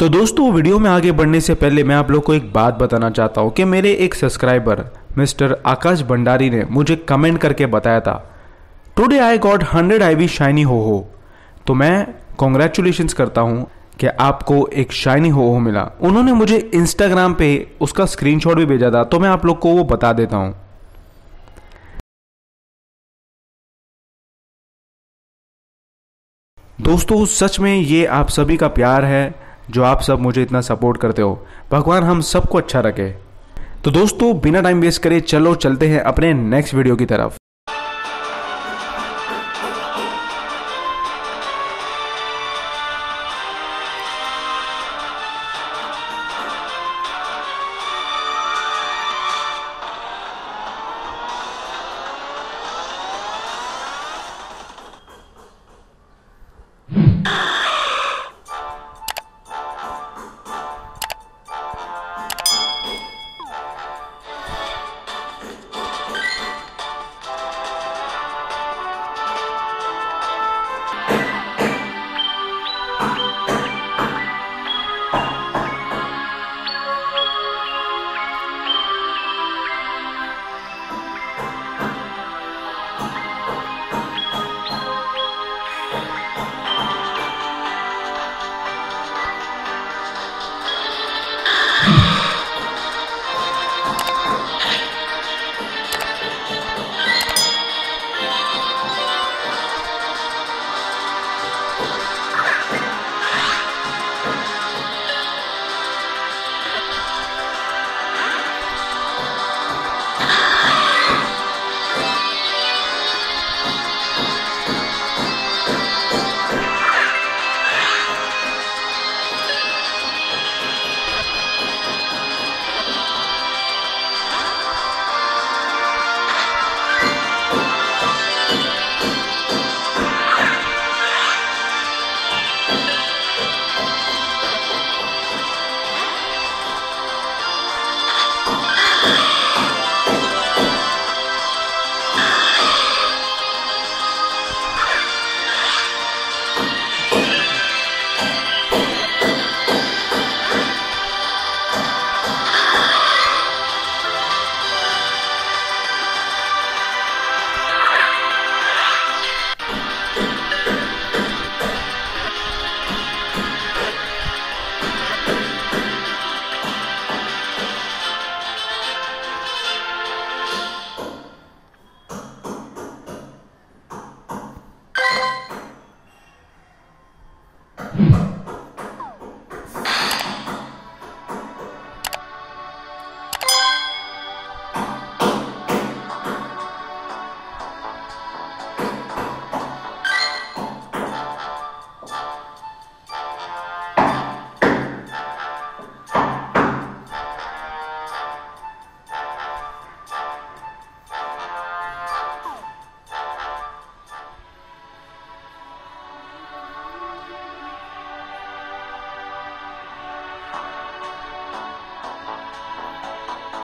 तो दोस्तों वीडियो में आगे बढ़ने से पहले मैं आप लोग को एक बात बताना चाहता हूँ कि मेरे एक सब्सक्राइबर मिस्टर आकाश भंडारी ने मुझे कमेंट करके बताया था टुडे आई गॉट 100 आईवी शाइनी हो हो। तो मैं कॉन्ग्रेचुलेशंस करता हूँ कि आपको एक शाइनी हो हो मिला। उन्होंने मुझे इंस्टाग्राम पे उसका स्क्रीनशॉट भी भेजा था, तो मैं आप लोग को वो बता देता हूँ। दोस्तों सच में ये आप सभी का प्यार है जो आप सब मुझे इतना सपोर्ट करते हो। भगवान हम सबको अच्छा रखे। तो दोस्तों बिना टाइम वेस्ट करे चलो चलते हैं अपने नेक्स्ट वीडियो की तरफ।